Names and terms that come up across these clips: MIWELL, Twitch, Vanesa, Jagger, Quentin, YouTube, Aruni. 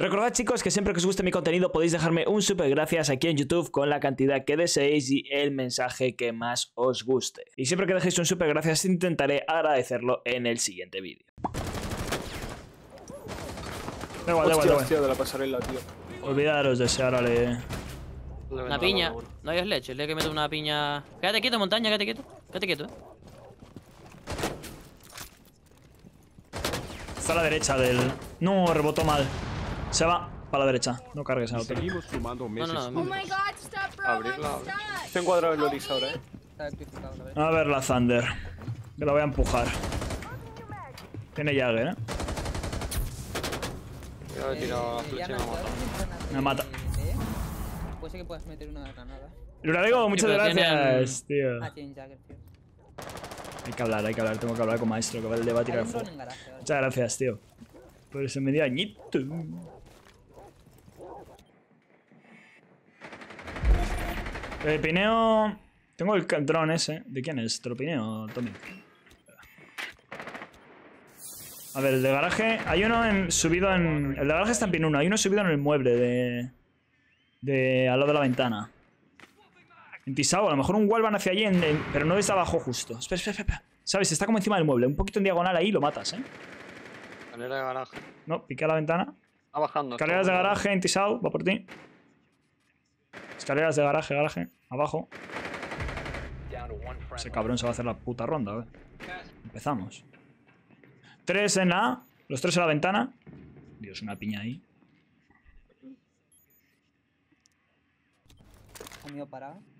Recordad, chicos, que siempre que os guste mi contenido podéis dejarme un super gracias aquí en YouTube con la cantidad que deseéis y el mensaje que más os guste. Y siempre que dejéis un super gracias intentaré agradecerlo en el siguiente vídeo. Da igual, hostia, de la pasarela, tío. Olvidaros de ese, ahora le... Una piña. No hayas leche, le hay que meter una piña... Quédate quieto, montaña, quédate quieto. Quédate quieto, Está a la derecha del... No, rebotó mal. Se va para la derecha, no cargues a otro. Seguimos sumando meses. No. Oh my God, stop, bro. Abrirla. Se encuadra el Loris ahora, A ver la Thunder. Que la voy a empujar. Tiene Jagger, Yo he tirado flecha y me mata. Me mata. Puede ser que puedas meter una granada. Luralego, muchas gracias, tío. Ah, tiene Jagger, tío. Hay que hablar, tengo que hablar con Maestro, que le va a tirar fuego. Muchas gracias, tío. Por ese medio añito. El pineo... Tengo el dron ese. ¿De quién es? Te lo pineo, Tommy. A ver, el de garaje... Hay uno subido en... El de garaje está en pin 1. Hay uno subido en el mueble de al lado de la ventana. En Tisao. A lo mejor un wall van hacia allí, pero no desde abajo justo. Espera. ¿Sabes? Está como encima del mueble. Un poquito en diagonal ahí y lo matas, Escalera de garaje. No, piqué a la ventana. Está bajando. Escaleras de garaje, en Tisao. Va por ti. Escaleras de garaje, abajo. Ese cabrón se va a hacer la puta ronda, Empezamos. 3 en la A. Los 3 en la ventana. Dios, una piña ahí.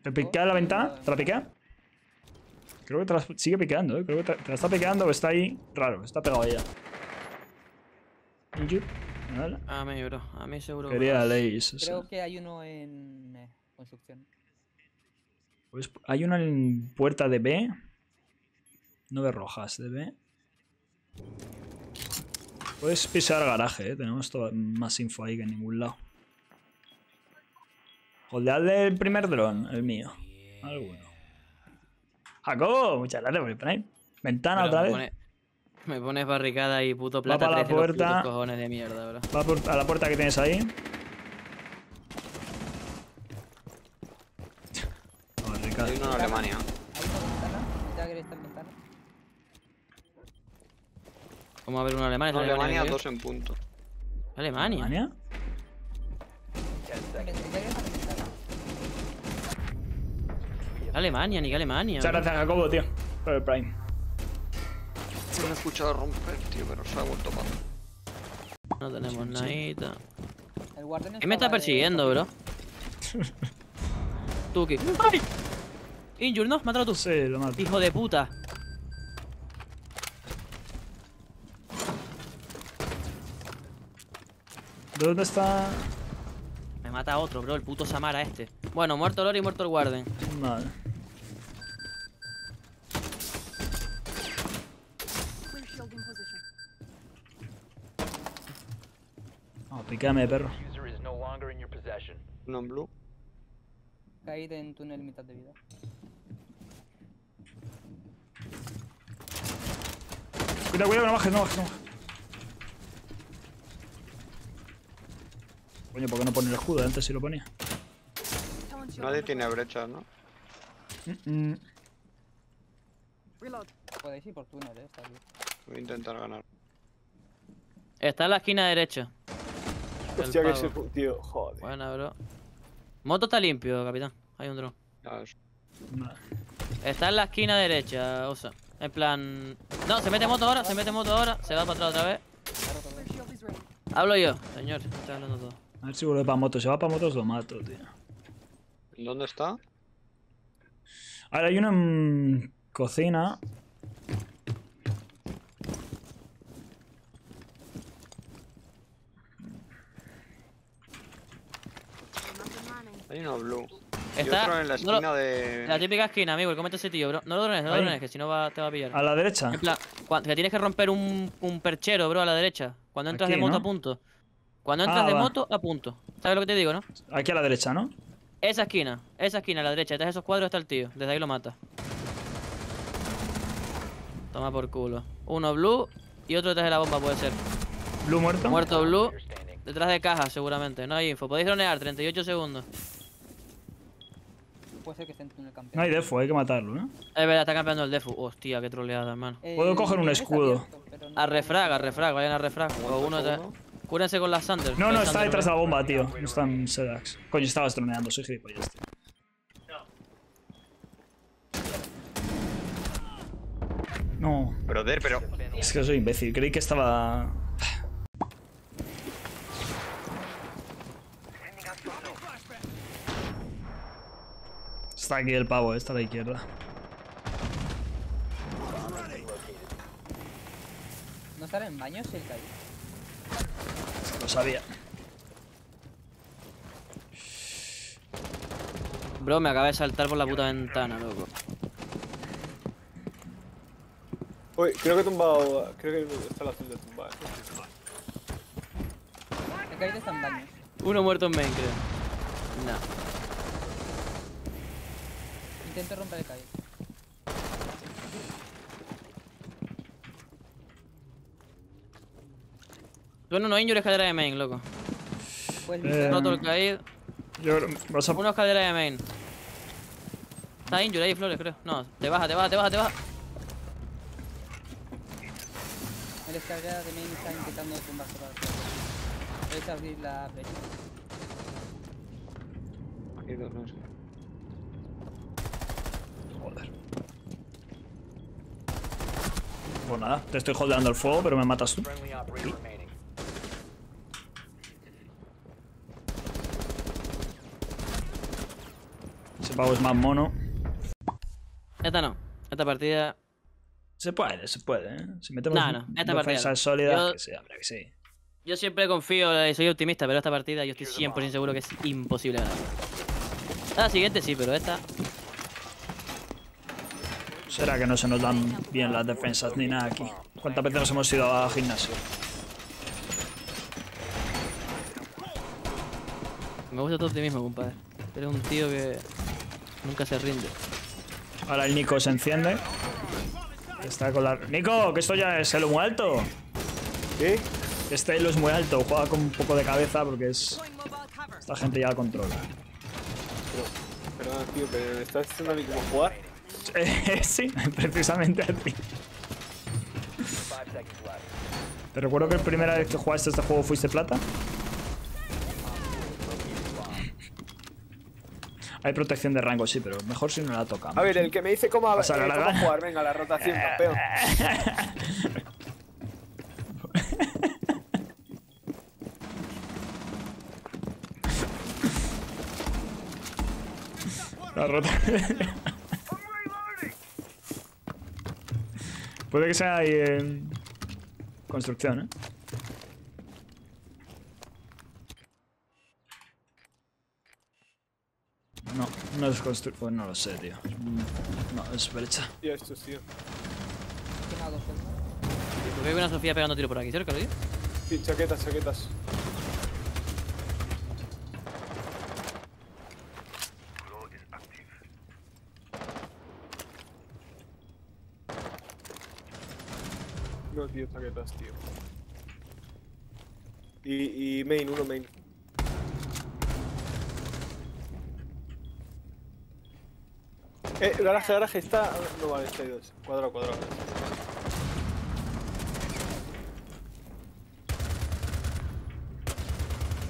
¿Te piquea la ventana? ¿Te la piquea? Creo que te la sigue piqueando, Creo que te la está piqueando, pero está ahí raro. Está pegado a ella. A mí seguro. Quería leyes. Creo que hay uno en construcción. Pues hay uno en puerta de B. 9 rojas de B. Puedes pisar garaje, Tenemos más info ahí que en ningún lado. Holdead del primer dron, el mío. Alguno. Jacobo, muchas gracias por el Prime. Ventana otra vez. Me pones barricada y puto plata. Va para la puerta. Cojones de mierda, bro. Va a la puerta que tienes ahí. Barricada. Hay uno en Alemania. Hay una ventana. ¿Cómo va a haber uno en Alemania? En Alemania, 2 en punto. ¿Alemania? ¿Alemania? Alemania, ni que Alemania. Muchas gracias, Jacobo, tío. Por el Prime. No he escuchado romper, tío, pero se ha vuelto mal. No tenemos nadita. ¿Qué me está persiguiendo, bro? Tú, ¿qué? ¡Ay! Injur, ¿no? Mátalo tú. Sí, lo mato. Hijo de puta. ¿Dónde está? Me mata otro, bro, el puto Samara este. Bueno, muerto el Lori y muerto el Warden. Vale. Pícame, perro. No en blue. Caída en túnel, mitad de vida. Cuidado, no bajes. Coño, ¿por qué no pone el escudo? Antes sí lo ponía. Nadie tiene brechas, ¿no? Podéis ir por túnel, está bien. Voy a intentar ganar. Está en la esquina derecha. Hostia, que ese tío, joder. Buena, bro. Moto está limpio, capitán. Hay un dron. Está en la esquina derecha, Osa. En plan... No, se mete moto ahora. Se va para atrás otra vez. Hablo yo, señor. Estoy hablando todo. A ver si vuelve para moto. Se va para motos, lo mato, tío. ¿Dónde está? Ahora hay uno en... cocina. Hay uno blue. Está, y otro en la esquina de... La típica esquina, amigo. Comete ese tío, bro. No lo drones, que si no te va a pillar. ¿A la derecha? En plan, que tienes que romper un perchero, bro, a la derecha. Cuando entras de moto, a punto. Cuando entras de moto, a punto. ¿Sabes lo que te digo, no? Aquí a la derecha, ¿no? Esa esquina, a la derecha. Detrás de esos cuadros está el tío. Desde ahí lo mata. Toma por culo. Uno blue y otro detrás de la bomba, puede ser. ¿Blue muerto? Muerto blue. Detrás de cajas seguramente. No hay info. Podéis dronear. 38 segundos. Puede ser que esté en el campeón. No hay defu, hay que matarlo, ¿no? Es verdad, está campeando el defu. Hostia, qué troleada, hermano. Puedo coger un escudo. Abierto, no... a refrag. Vayan a refrag. O uno de... Cúrense con las Sanders. No, no, está detrás de la bomba, tío. No están Sedax. Coño, estabas droneando, soy gilipollas, tío. No. Brother, pero... Es que soy imbécil. Creí que estaba... Está aquí el pavo, está a la izquierda. ¿No estará en baño si él cayó? Lo sabía. Bro, me acabé de saltar por la puta ventana, loco. Uy, creo que he tumbado... Creo que está la celda tumbada. La caída está en baño. Uno muerto en main, creo. No. Intento romper el caído. Bueno, no injure escalera de main, loco. Pues roto el caído. Yo vas a... Una escalera de main. Está injure ahí, Flores, creo. No, te baja. La escalera de main está intentando tumbarse para el... Puedes abrir la brecha. Aquí hay dos, no sé. Joder. Pues nada, te estoy holdeando el fuego, pero me matas tú. Ese pavo es más mono. Esta no, esta partida... Se puede, ¿eh? Si metemos defensa sólida, yo, que sí. Yo siempre confío y soy optimista, pero esta partida yo estoy 100% seguro que es imposible ganar. La siguiente sí, pero esta... Será que no se nos dan bien las defensas ni nada aquí. ¿Cuántas veces nos hemos ido a gimnasio? Me gusta tu optimismo, compadre. Eres un tío que nunca se rinde. Ahora el Nico se enciende. Está con la... ¡Nico! ¡Que esto ya es elo muy alto! ¿Qué? Este elo es muy alto, juega con un poco de cabeza porque es... Esta gente ya la controla. Perdón, tío, pero ¿me estás diciendo a mí cómo jugar? Sí, precisamente a ti. ¿Te recuerdo que la primera vez que jugaste este juego fuiste plata? Hay protección de rango, sí, pero mejor si no la tocamos. A ver, el que me dice cómo jugar, venga, la rotación, campeón. La rotación. Puede que sea ahí en... Construcción, ¿eh? No, no es construir. Pues no lo sé, tío. No, es brecha. Tío, esto es, tío. Veo una Sofía pegando tiro por aquí, ¿cerca, tío? Sí, chaquetas. No, tío, chaquetas, tío. Y main, uno main. Garaje está... No vale, está ahí dos. Cuadrado.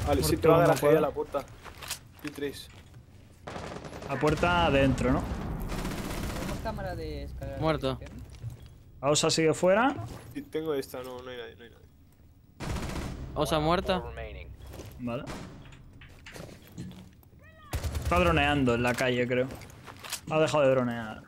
Vale, si te va a garaje a la puerta. P3. La puerta adentro, ¿no? Cámara de escalera. Muerto. Osa sigue fuera. Sí, tengo esta, no hay nadie, Osa muerta. Vale. Está droneando en la calle, creo. Ha dejado de dronear.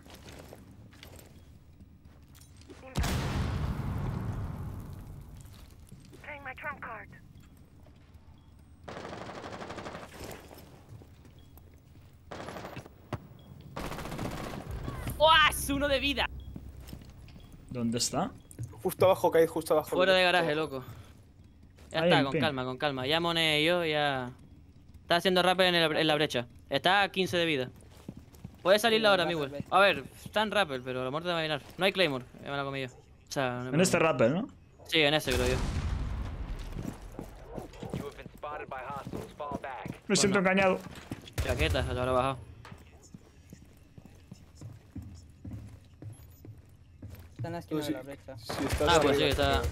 ¡Uas! Uno de vida. ¿Dónde está? Justo abajo, caí justo abajo. Fuera de garaje, loco. Ya está, con calma. Ya Moné y yo ya... Está haciendo rap en la brecha. Está a 15 de vida. Puede salirla ahora, MIWELL. A ver, está en Rappel, pero la muerte va a llenar. No hay Claymore, me la comí yo. O sea, en este Rappel, ¿no? Sí, en ese creo yo. Me siento engañado. Chaquetas, ahora he bajado. Está en la esquina de la brecha. Ah, pues sí, está.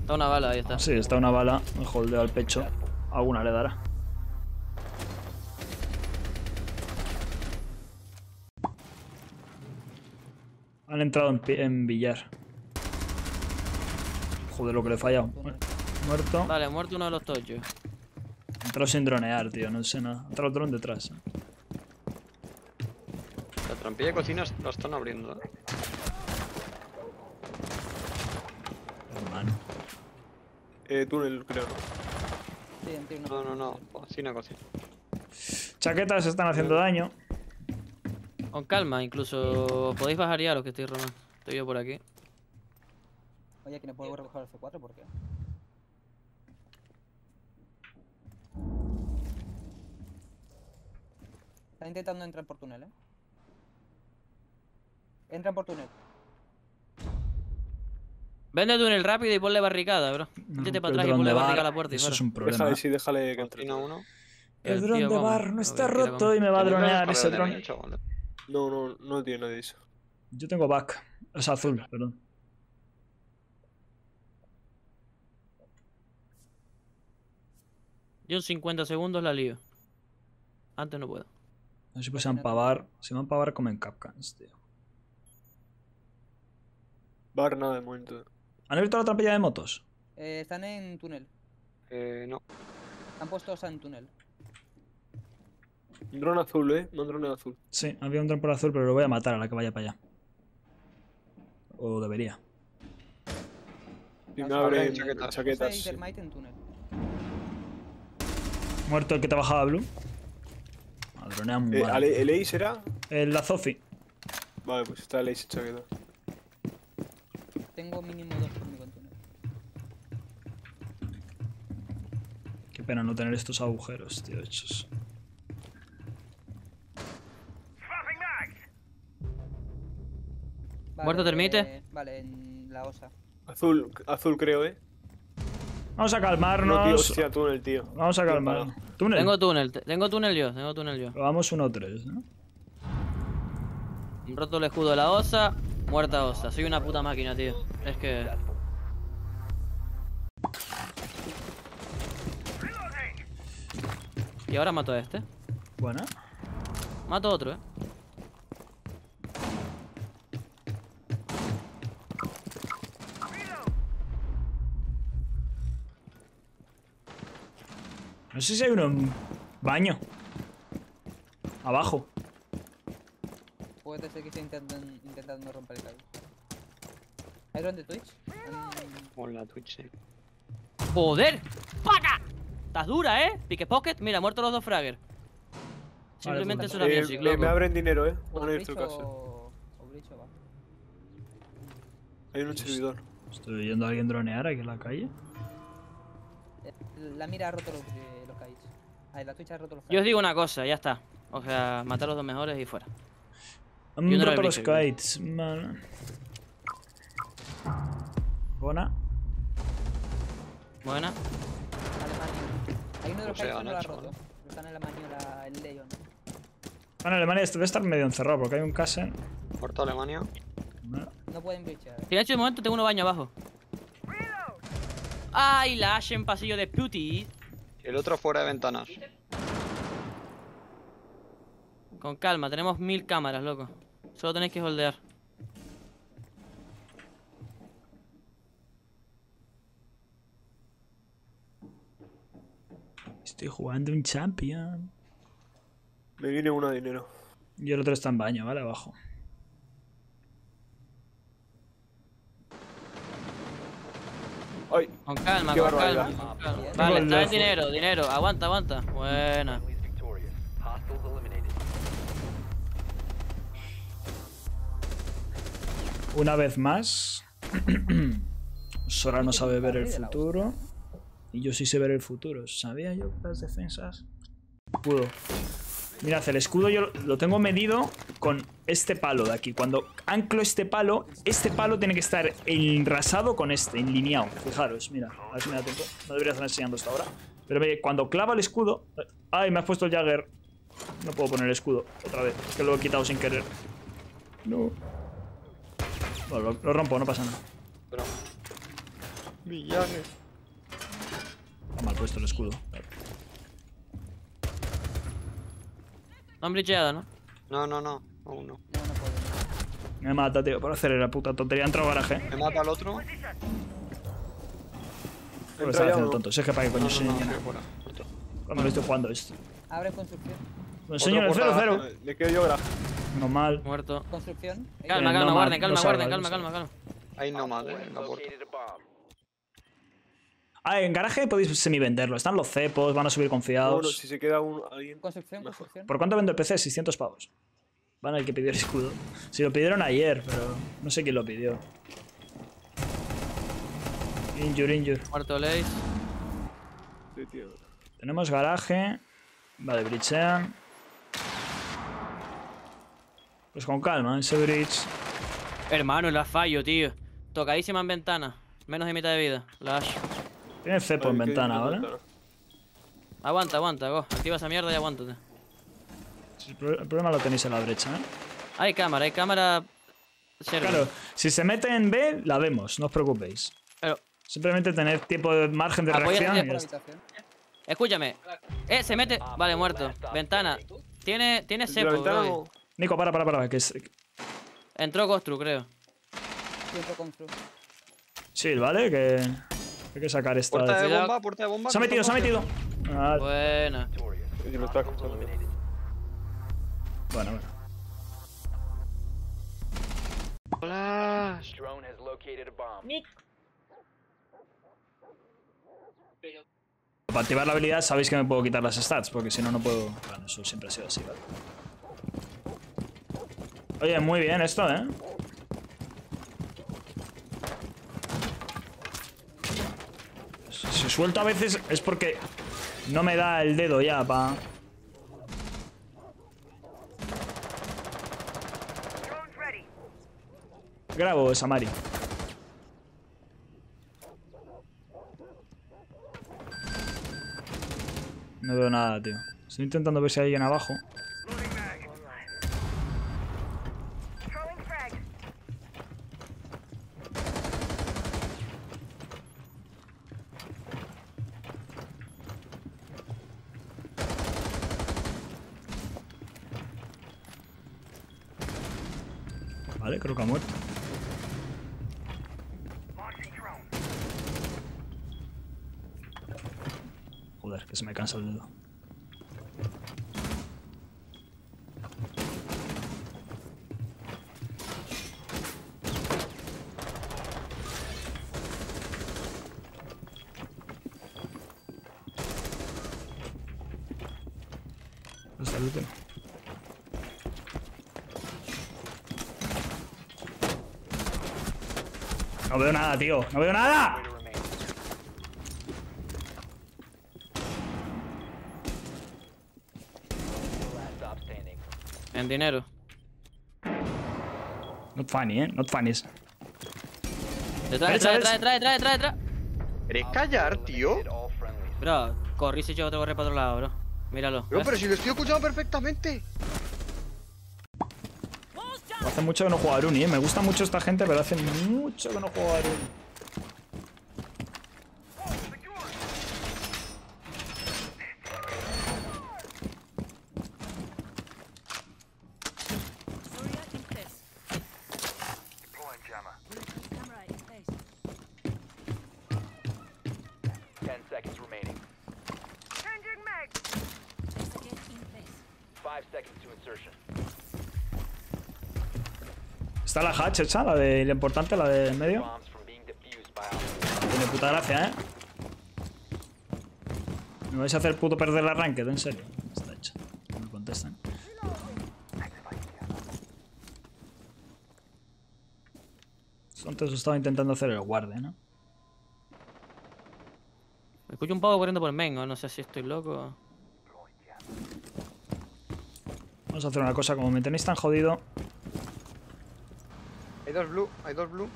Está una bala, ahí está. Sí, está una bala. Me holdeo al pecho. Alguna le dará. Han entrado en billar. Joder, lo que le he fallado. Muerto. Vale, ha muerto uno de los tochos. Ha entrado sin dronear, tío. No sé nada. Ha entrado otro detrás. La trampilla de cocinas lo están abriendo. Hermano. Túnel, creo. Sí, no. Cocina, cocina. Chaquetas están haciendo daño. Con calma, incluso podéis bajar ya los que estoy romando. Estoy yo por aquí. Oye, que no puedo recoger el C4, ¿por qué? Está intentando entrar por túnel, ¿eh? Entran por túnel. Vende túnel rápido y ponle barricada, bro. Métete para atrás y ponle barricada a la puerta. Eso es un problema. Déjale, sí, déjale que entre uno. El dron de bar no está roto y me va a dronear ese dron. No tiene nadie eso. Yo tengo back. O sea, azul, perdón. Yo en 50 segundos la lío. Antes no puedo. No sé si se van a pavar. Si van a pavar, comen capcans, tío. Bar nada de momento. ¿Han abierto la trampilla de motos? Están en túnel. No. Han puesto en túnel. Un dron azul, no un dron azul. Sí, había un dron por azul, pero lo voy a matar a la que vaya para allá. O debería. Y me abre chaquetas. Sí. En túnel. Muerto el que te bajaba, Blue. Madronea muy mal. ¿El Ace era? La Zofi. Vale, pues está el Ace en chaqueta. Tengo mínimo 2 conmigo en túnel. Qué pena no tener estos agujeros, tío, hechos. Vale, ¿muerto termite? Vale, en la osa. Azul creo, Vamos a calmarnos. No, tío, hostia, túnel, tío. Vamos a calmarnos. ¿Túnel? Tengo túnel yo. Probamos 1-3, ¿no? Roto el escudo de la osa, muerta osa. Soy una puta máquina, tío. Es que... Y ahora mato a este. Bueno. Mato a otro, No sé si hay uno en baño. Abajo. Puede ser que esté intentando romper el cable. ¿Hay dron de Twitch? Hola, Twitch, ¡Joder! ¡Paca! Estás dura, Pickpocket. Mira, muertos los dos fraggers. Simplemente es una music, loco. Me abren dinero, Voy a ir a tu casa. Hay un servidor. Estoy oyendo a alguien dronear aquí en la calle. La mira ha roto los caídos. La Twitch ha roto los caídos. Yo os digo una cosa, ya está. O sea, matar a los dos mejores y fuera. Han roto los kites, man. Buena. Hay uno de los kites que no lo ha roto. Está en Alemania, el Leon. Bueno, Alemania debe estar medio encerrado porque hay un Kassen. Corto Alemania. No pueden breachar. Silencio de momento, tengo uno baño abajo. ¡Ay! La Ashe en pasillo de Puty. El otro fuera de ventanas. Con calma, tenemos 1000 cámaras, loco. Solo tenéis que holdear. Estoy jugando un champion. Me viene uno de dinero. Y el otro está en baño, ¿vale? Abajo. Ay, con calma, con barbaridad. Calma. Vale, está el dinero. Aguanta. Buena. Una vez más. Sora no sabe ver el futuro. Y yo sí sé ver el futuro. ¿Sabía yo que las defensas? Pudo. Mirad, el escudo yo lo tengo medido con este palo de aquí. Cuando anclo este palo tiene que estar enrasado con este, enlineado. Fijaros, mira, a ver si me da tiempo. No debería estar enseñando hasta ahora. Pero cuando clava el escudo... ¡Ay, me has puesto el Jagger! No puedo poner el escudo otra vez. Es que lo he quitado sin querer. No. Bueno, lo rompo, no pasa nada. Pero... mi Jagger. Está mal puesto el escudo. No han bricheado, ¿no? No, no, no. Aún no. Me mata, tío, por hacer la puta tontería. Entra al garaje. Me mata al otro. Pero estaba haciendo tonto. Si es que para qué coño se llena. Cuando lo estoy jugando esto. Abre construcción. Lo enseño en el 0-0. Le quedo yo garaje. No mal. Muerto. Construcción. Calma, calma, guarden, calma, guarden, calma, calma, calma. Ahí no mal, en la puerta. Ah, en garaje podéis semivenderlo. Están los cepos, van a subir confiados. Bueno, si se queda alguien. Construcción, construcción. ¿Por cuánto vendo el PC? 600 pavos. Van a hay que pedir escudo. Si lo pidieron ayer, pero no sé quién lo pidió. Injure, injure. Muerto Lace. Sí, tío. Tenemos garaje. Vale, brichean. Pues con calma, ese bridge. Hermano, la fallo, tío. Tocadísima en ventana. Menos de mitad de vida. La Ash. Tiene cepo en ventana, ¿vale? Aguanta, aguanta, go. Activa esa mierda y aguántate. El problema lo tenéis en la brecha, ¿eh? Hay cámara, hay cámara. Claro, si se mete en B, la vemos, no os preocupéis. Pero... simplemente tened tiempo de margen de reacción. Escúchame. Se mete. Vale, muerto. Ventana. Tiene cepo, bro. Nico, para. Que es... entró Constru, creo. Sí, vale, que... hay que sacar esta. Puerta de bomba, puerta de bomba. Se ha metido, se ha metido. Buena. Bueno. Hola. Nick. Para activar la habilidad sabéis que me puedo quitar las stats, porque si no, no puedo... Bueno, eso siempre ha sido así, ¿vale? Oye, muy bien esto, ¿eh? Si suelto a veces es porque no me da el dedo ya pa. Grabo esa Mari. No veo nada, tío. Estoy intentando ver si hay alguien abajo. Vale, creo que ha muerto. Joder, que se me cansa el dedo. ¿Dónde está el último? No veo nada, tío. ¡No veo nada! En dinero. Not funny, ¿eh? Not funny. Detrás. ¿Querés callar, tío? Bro, corrí si yo te corré para otro lado, bro. Míralo. Bro, pero si lo estoy escuchando perfectamente. Hace mucho que no juego a Aruni, me gusta mucho esta gente, pero hace mucho que no juego a Aruni. Está la hatch hecha, la de lo importante, la de en medio. Tiene puta gracia, ¿eh? Me vais a hacer puto perder la ranked, en serio. Está hecha. No me contestan. Antes estaba intentando hacer el guarde, ¿no? Me escucho un pavo corriendo por el mengo, no sé si estoy loco. Vamos a hacer una cosa, como me tenéis tan jodido. Hay dos blue.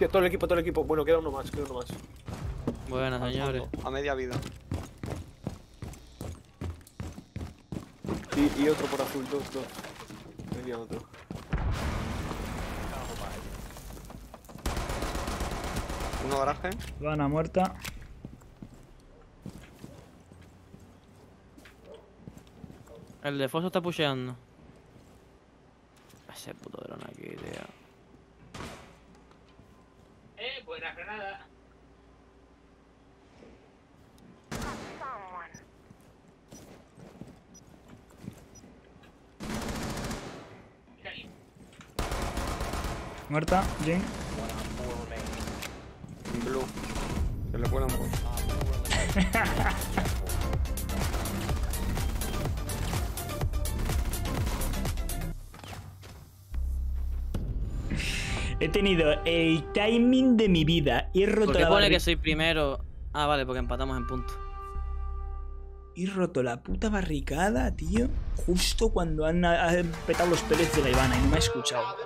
Tío, todo el equipo. Bueno, queda uno más. Buenas, señores. A media vida. Y otro por azul, dos. Media otro. Uno garaje. Lana muerta. El de Foso está pusheando. Ese puto dron aquí, tío. Buena granada. Muerta, Jim. Blue. Se le cuelan por. He tenido el timing de mi vida. He roto la barrita. Que soy primero. Ah, vale, porque empatamos en punto. He roto la puta barricada, tío. Justo cuando han petado los peles de la Ivana y no me ha escuchado.